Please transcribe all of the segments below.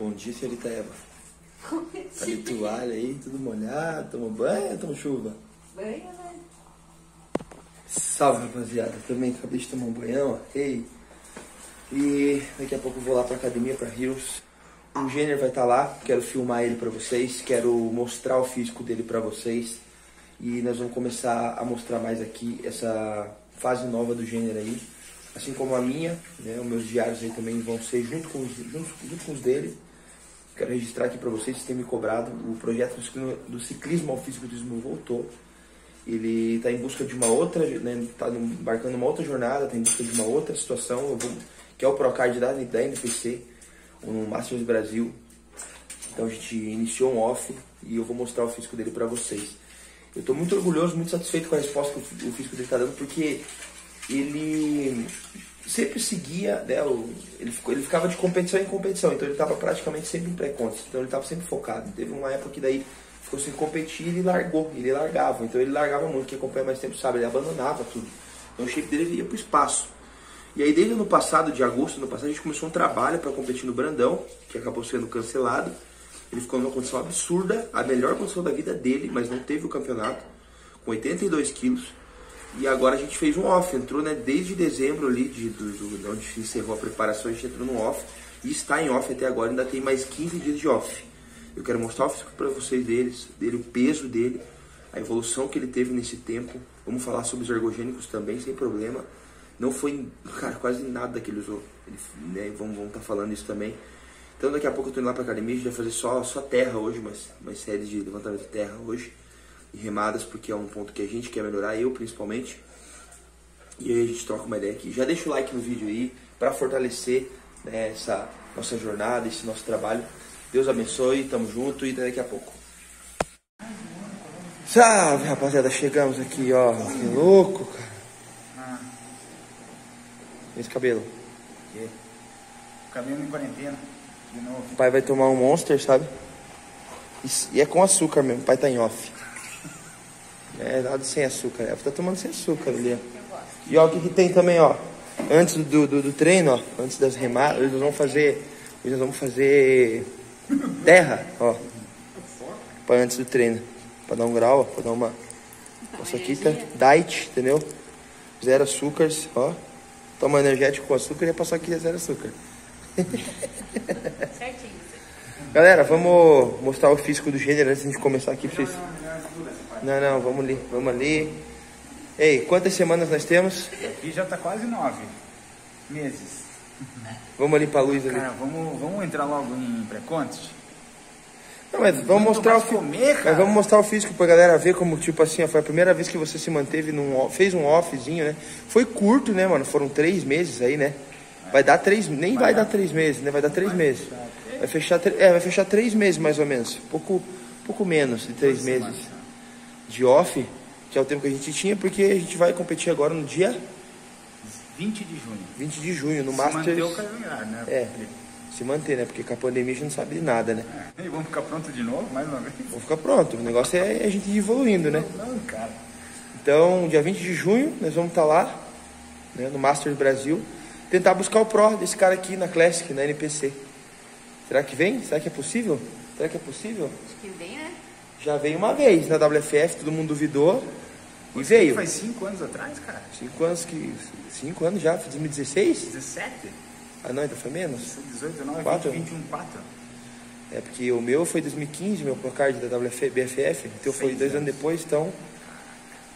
Com disse ele tá, Eva. Tá de toalha aí, tudo molhado, toma banho ou toma chuva? Banho, né? Salve, rapaziada. Também acabei de tomar um banhão, ó. Ei. E daqui a pouco eu vou lá pra academia, pra Rios. O Jenner vai estar lá, quero filmar ele pra vocês, quero mostrar o físico dele pra vocês. E nós vamos começar a mostrar mais aqui essa fase nova do Jenner aí. Assim como a minha, né, os meus diários aí também vão ser junto com os dele. Quero registrar aqui pra vocês, se tem me cobrado. O projeto do ciclismo ao fisiculturismo voltou. Ele tá em busca de uma outra, né, tá embarcando uma outra jornada, tá em busca de uma outra situação, que é o Procard da NPC. No Masters Brasil. Então a gente iniciou um off e eu vou mostrar o físico dele pra vocês. Eu tô muito orgulhoso, muito satisfeito com a resposta que o físico dele tá dando, porque ele sempre seguia, né, ele ficava de competição em competição, então ele tava praticamente sempre em pré-contas, então ele tava sempre focado. Teve uma época que daí ficou sem competir e ele largava, então ele largava muito, quem acompanha mais tempo sabe, ele abandonava tudo. Então o shape dele ia pro espaço. E aí desde o ano passado, de agosto, no passado, a gente começou um trabalho para competir no Brandão, que acabou sendo cancelado. Ele ficou numa condição absurda, a melhor condição da vida dele, mas não teve o campeonato, com 82 quilos. E agora a gente fez um off, entrou, né, desde dezembro ali, onde encerrou a preparação, a gente entrou no off. E está em off até agora, ainda tem mais 15 dias de off. Eu quero mostrar o físico para vocês dele, o peso dele, a evolução que ele teve nesse tempo. Vamos falar sobre os ergogênicos também, sem problema. Não foi, cara, quase nada que ele usou. Né, vamos estar falando isso também. Então daqui a pouco eu tô indo lá pra academia. A gente vai fazer só terra hoje, mas série de levantamento de terra hoje. E remadas, porque é um ponto que a gente quer melhorar, eu principalmente. E aí a gente troca uma ideia aqui. Já deixa o like no vídeo aí, pra fortalecer, né, essa nossa jornada, esse nosso trabalho. Deus abençoe, tamo junto e até daqui a pouco. Salve, rapaziada, chegamos aqui, ó. Que louco, cara. Esse cabelo. Que? Cabelo em quarentena, de novo. O pai vai tomar um Monster, sabe? E é com açúcar mesmo, o pai tá em off. É nada sem açúcar, ela tá tomando sem açúcar ali. E ó, o que tem também, ó. Antes do treino, ó, antes das remadas, nós vamos fazer terra, ó. Pra antes do treino. Pra dar um grau, ó, pra dar uma... Nossa, aqui tá diet, entendeu? 0 açúcares, ó. Toma energético com açúcar e ia passar aqui a 0 açúcar. Certinho. Galera, vamos mostrar o físico do gênero antes de a gente começar aqui. Pra vocês... Não, vamos ali. Ei, quantas semanas nós temos? Aqui já tá quase 9 meses. Vamos ali pra luz ali. Cara, vamos entrar logo em pré-contes? Não, mas vamos mostrar o físico. Mas vamos mostrar o físico pra galera ver como, tipo assim, ó, foi a primeira vez que você se manteve fez um offzinho, né? Foi curto, né, mano? Foram 3 meses aí, né? Vai dar 3. Nem vai dar 3 meses, né? Vai dar 3 meses. Vai fechar 3 meses mais ou menos. Pouco menos de 3 meses de off, que é o tempo que a gente tinha, porque a gente vai competir agora no dia 20 de junho. 20 de junho, no Masters. Se manter o calendário, né? É. Se manter, né? Porque com a pandemia a gente não sabe de nada, né? E vamos ficar pronto de novo, mais uma vez? Vamos ficar pronto. O negócio é a gente ir evoluindo, né? Não, cara. Então, dia 20 de junho, nós vamos estar lá, né, no Masters Brasil, tentar buscar o Pro desse cara aqui na Classic, na NPC. Será que vem? Será que é possível? Acho que vem, né? Já veio uma vez na WFF, todo mundo duvidou. E veio. Faz 5 anos atrás, cara. 5 anos que... 5 anos já? 2016? 17? Ah, não, então foi menos? 18, 19, 4? 20, 21, 4. É, porque o meu foi 2015, meu Procard da WFF, o teu foi 2 anos depois, então...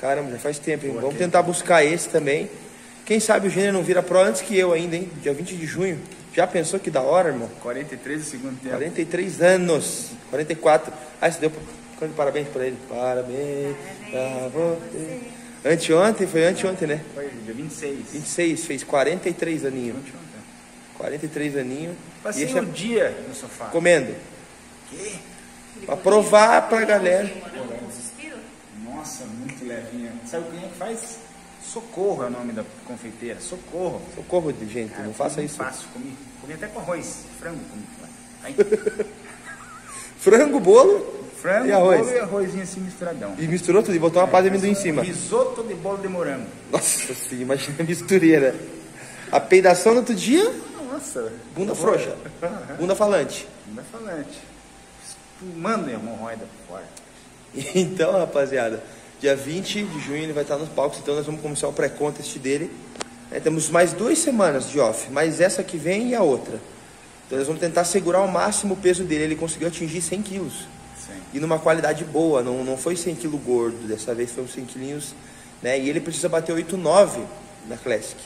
Caramba, já faz tempo, hein? Boa. Vamos tentar buscar esse também. Quem sabe o Jenner não vira pro antes que eu ainda, hein? Dia 20 de junho. Já pensou que da hora, irmão? 43 no segundo tempo. 43 anos. 44. Ah, você deu... Parabéns pra ele. Parabéns pra você. Anteontem, foi anteontem, né? Foi, dia 26. 26, fez 43 aninhos. 43 aninhos. Passei um dia no sofá. Comendo. Que? Pra provar pra galera. Nossa, muito levinha. Sabe quem é que faz? Socorro é o nome da confeiteira. Socorro. Socorro, gente. Cara, não faça isso. Não faço. Comi até com arroz. Frango comi. Frango, bolo. Frango, e arroz. Bolo e arrozinho assim misturadão. E misturou tudo e botou uma pá de amendoim em cima. Risoto de bolo de morango. Nossa, sim. Imagina a mistureira. A peidação no outro dia... Nossa. Bunda frouxa. Bunda falante. Bunda falante. Mandem a hemorroida fora. Então, rapaziada, dia 20 de junho ele vai estar nos palcos, então nós vamos começar o pré-contest dele. Temos mais 2 semanas de off, mas essa que vem e a outra. Então nós vamos tentar segurar ao máximo o peso dele. Ele conseguiu atingir 100 quilos. Sim. E numa qualidade boa, não foi 100 quilos gordo, dessa vez foi uns 100 quilinhos, né? E ele precisa bater 8,9 na Classic.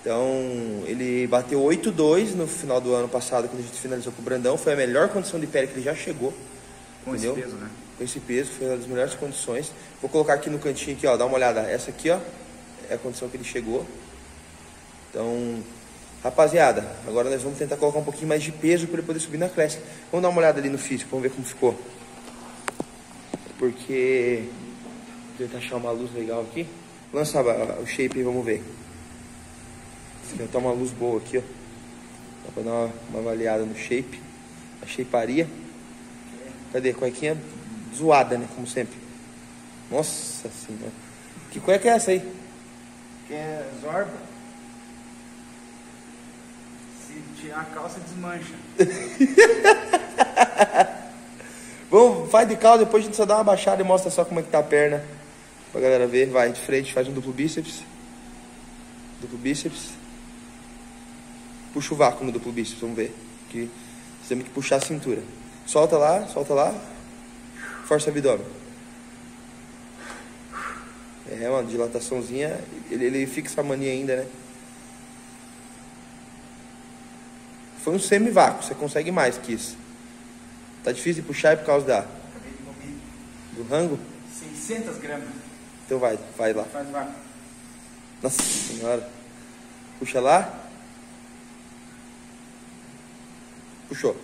Então, ele bateu 8,2 no final do ano passado, quando a gente finalizou com o Brandão. Foi a melhor condição de pele que ele já chegou. Com entendeu? Esse peso, né? Com esse peso, foi uma das melhores condições. Vou colocar aqui no cantinho, aqui, ó, dá uma olhada. Essa aqui, ó, é a condição que ele chegou. Então, rapaziada, agora nós vamos tentar colocar um pouquinho mais de peso para ele poder subir na Classic. Vamos dar uma olhada ali no físico, vamos ver como ficou. Porque... vou tentar achar uma luz legal aqui. Lança o shape aí, vamos ver. Tentar uma luz boa aqui, ó. Dá pra dar uma avaliada no shape. A shapearia. Cadê? Cuequinha zoada, né? Como sempre. Nossa senhora. Que cueca é essa aí? Que é Zorba. Se tirar a calça, desmancha. Vamos, faz de calça, depois a gente só dá uma baixada e mostra só como é que tá a perna. Pra galera ver. Vai, de frente, faz um duplo bíceps. Duplo bíceps. Puxa o vácuo no duplo bíceps, vamos ver. Aqui, você tem que puxar a cintura. Solta lá, solta lá. Força o abdômen. É uma dilataçãozinha. Ele fixa a mania ainda, né? Foi um semi-vácuo, você consegue mais que isso. Tá difícil de puxar por causa da... acabei de morrer. Do rango? 600 gramas. Então vai lá. Faz vácuo. Nossa senhora. Puxa lá. Puxou.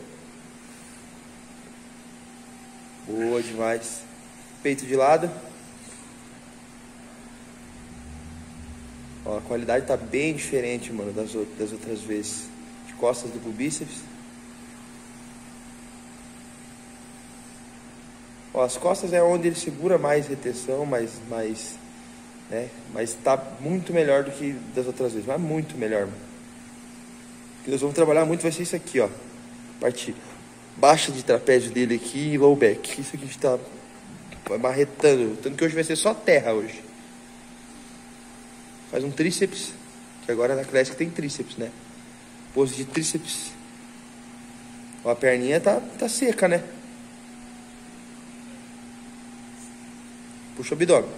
Boa demais. Peito de lado. Ó, a qualidade tá bem diferente, mano, das outras vezes. De costas do bíceps. Ó, as costas é onde ele segura mais retenção, mais né? Mas tá muito melhor do que das outras vezes. Mas muito melhor, mano. O que nós vamos trabalhar muito vai ser isso aqui, ó. Parte baixa de trapézio dele aqui e low back. Isso aqui está marretando. Tanto que hoje vai ser só terra hoje. Faz um tríceps. Que agora na Classic tem tríceps, né? Pose de tríceps. Ó, a perninha tá seca, né? Puxa o abdômen.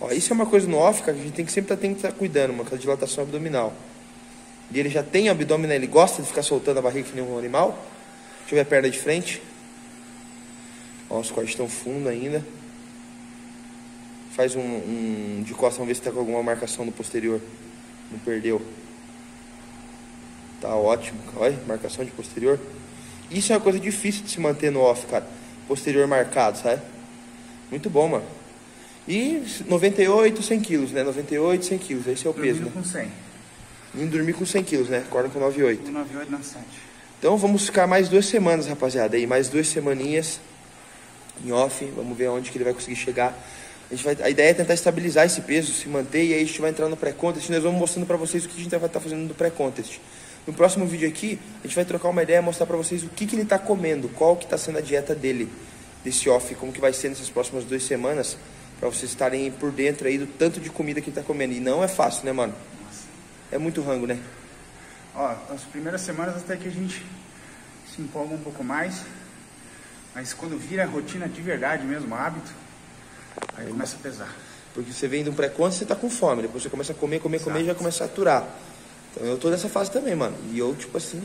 Ó, isso é uma coisa no off, cara, que a gente tem que sempre estar cuidando, uma dilatação abdominal. E ele já tem abdômen, né? Ele gosta de ficar soltando a barriga que nem um animal. Deixa eu ver a perna de frente. Ó, os cortes estão fundo ainda. Faz um de costas, vamos ver se tá com alguma marcação no posterior. Não perdeu. Tá ótimo. Olha, marcação de posterior. Isso é uma coisa difícil de se manter no off, cara. Posterior marcado, sabe? Muito bom, mano. E 98, 100 quilos, né? 98, 100 quilos. Esse é o peso, né? Com 100. Indo dormir com 100 quilos, né? Acorda com 9,8. Com 9,8 na 7. Então vamos ficar mais 2 semanas, rapaziada. Aí mais 2 semaninhas em off. Vamos ver onde que ele vai conseguir chegar. A ideia é tentar estabilizar esse peso, se manter. E aí a gente vai entrar no pré-contest. Nós vamos mostrando pra vocês o que a gente vai estar fazendo no pré-contest. No próximo vídeo aqui, a gente vai trocar uma ideia e mostrar pra vocês o que ele tá comendo. Qual que tá sendo a dieta dele, desse off. Como que vai ser nessas próximas 2 semanas. Pra vocês estarem por dentro aí do tanto de comida que ele tá comendo. E não é fácil, né, mano? É muito rango, né? Ó, as primeiras semanas até que a gente se empolga um pouco mais. Mas quando vira a rotina de verdade mesmo, hábito, aí começa a pesar. Porque você vem de um pré-contest, você tá com fome. Depois você começa a comer e já começa a saturar. Então eu tô nessa fase também, mano. E eu, tipo assim,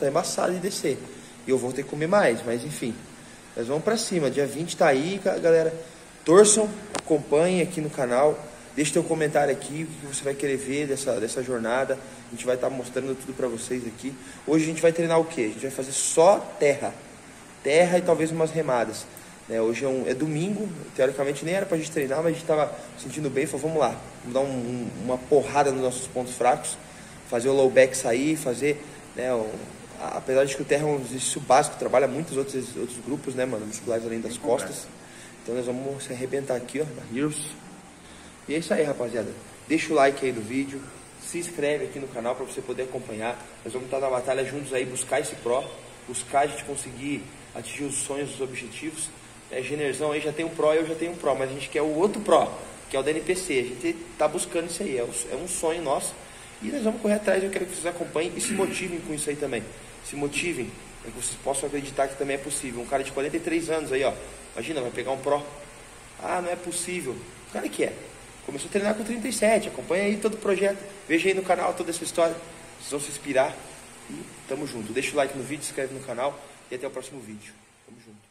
tá embaçado de descer. E eu vou ter que comer mais, mas enfim. Nós vamos pra cima. Dia 20 tá aí, galera. Torçam, acompanhem aqui no canal. Deixe teu comentário aqui, o que você vai querer ver dessa jornada. A gente vai estar mostrando tudo pra vocês aqui. Hoje a gente vai treinar o quê? A gente vai fazer só terra. Terra e talvez umas remadas. Né? Hoje é domingo, teoricamente nem era pra gente treinar, mas a gente tava sentindo bem. Falou, vamos lá, vamos dar uma porrada nos nossos pontos fracos. Fazer o low back sair, fazer... né, apesar de que o terra é um exercício básico, trabalha muitos outros grupos, né, mano? Musculares além das costas. Então nós vamos se arrebentar aqui, ó. E é isso aí, rapaziada. Deixa o like aí do vídeo, se inscreve aqui no canal para você poder acompanhar. Nós vamos estar na batalha juntos aí, buscar esse Pro, buscar a gente conseguir atingir os sonhos, os objetivos. É, Generzão aí já tem um Pro, eu já tenho um Pro, mas a gente quer o outro Pro, que é o DNPC. A gente está buscando isso aí, é um sonho nosso. E nós vamos correr atrás, eu quero que vocês acompanhem e se motivem com isso aí também. Se motivem, para que vocês possam acreditar que também é possível. Um cara de 43 anos aí, ó, imagina, vai pegar um Pro. Ah, não é possível. O cara que é. Começou a treinar com 37, acompanha aí todo o projeto. Veja aí no canal toda essa história. Vocês vão se inspirar e tamo junto. Deixa o like no vídeo, se inscreve no canal e até o próximo vídeo. Tamo junto.